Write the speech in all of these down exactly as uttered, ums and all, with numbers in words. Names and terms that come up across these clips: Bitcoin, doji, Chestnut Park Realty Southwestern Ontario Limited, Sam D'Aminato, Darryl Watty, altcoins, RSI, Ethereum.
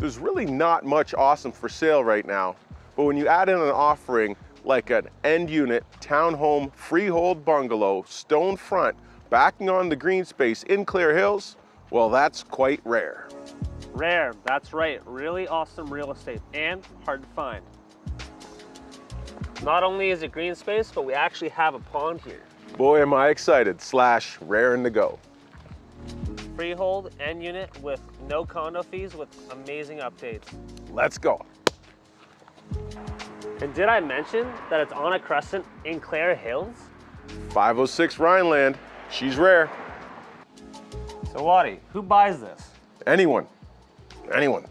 There's really not much awesome for sale right now, but when you add in an offering like an end unit townhome freehold bungalow, stone front, backing on the green space in Clear Hills, well, that's quite rare. Rare, that's right. Really awesome real estate and hard to find. Not only is it green space, but we actually have a pond here. Boy, am I excited, slash raring to go. Freehold end unit with no condo fees with amazing updates. Let's go. And did I mention that it's on a crescent in Clear Hills? five oh six Rhineland, she's rare. So Watty, who buys this? Anyone, anyone.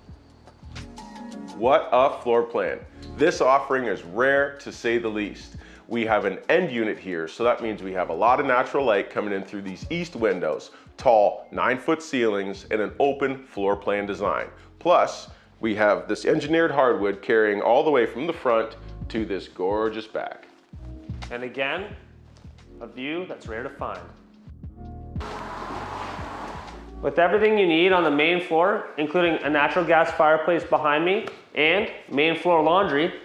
What a floor plan. This offering is rare to say the least. We have an end unit here, so that means we have a lot of natural light coming in through these east windows, tall nine foot ceilings, and an open floor plan design. Plus, we have this engineered hardwood carrying all the way from the front to this gorgeous back. And again, a view that's rare to find. With everything you need on the main floor, including a natural gas fireplace behind me and main floor laundry,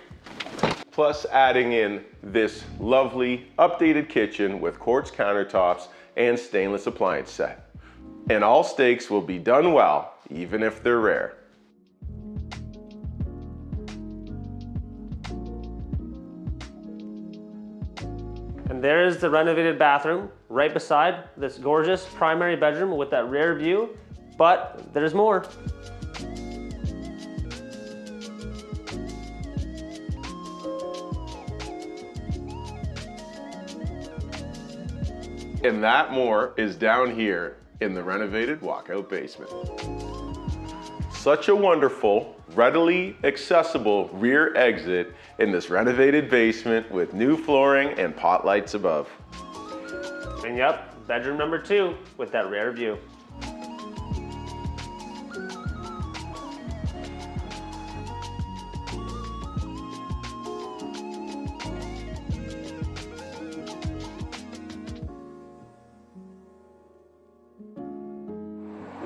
plus adding in this lovely updated kitchen with quartz countertops and stainless appliance set. And all steaks will be done well, even if they're rare. And there is the renovated bathroom right beside this gorgeous primary bedroom with that rare view, but there's more. And that more is down here in the renovated walkout basement. Such a wonderful, readily accessible rear exit in this renovated basement with new flooring and pot lights above. And yep, bedroom number two with that rare view.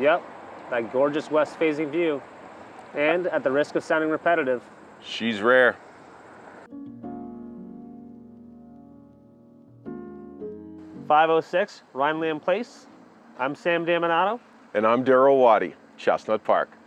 Yep, that gorgeous west-facing view. And at the risk of sounding repetitive, she's rare. five oh six Rhineland Place. I'm Sam D'Aminato. And I'm Darryl Watty, Chestnut Park.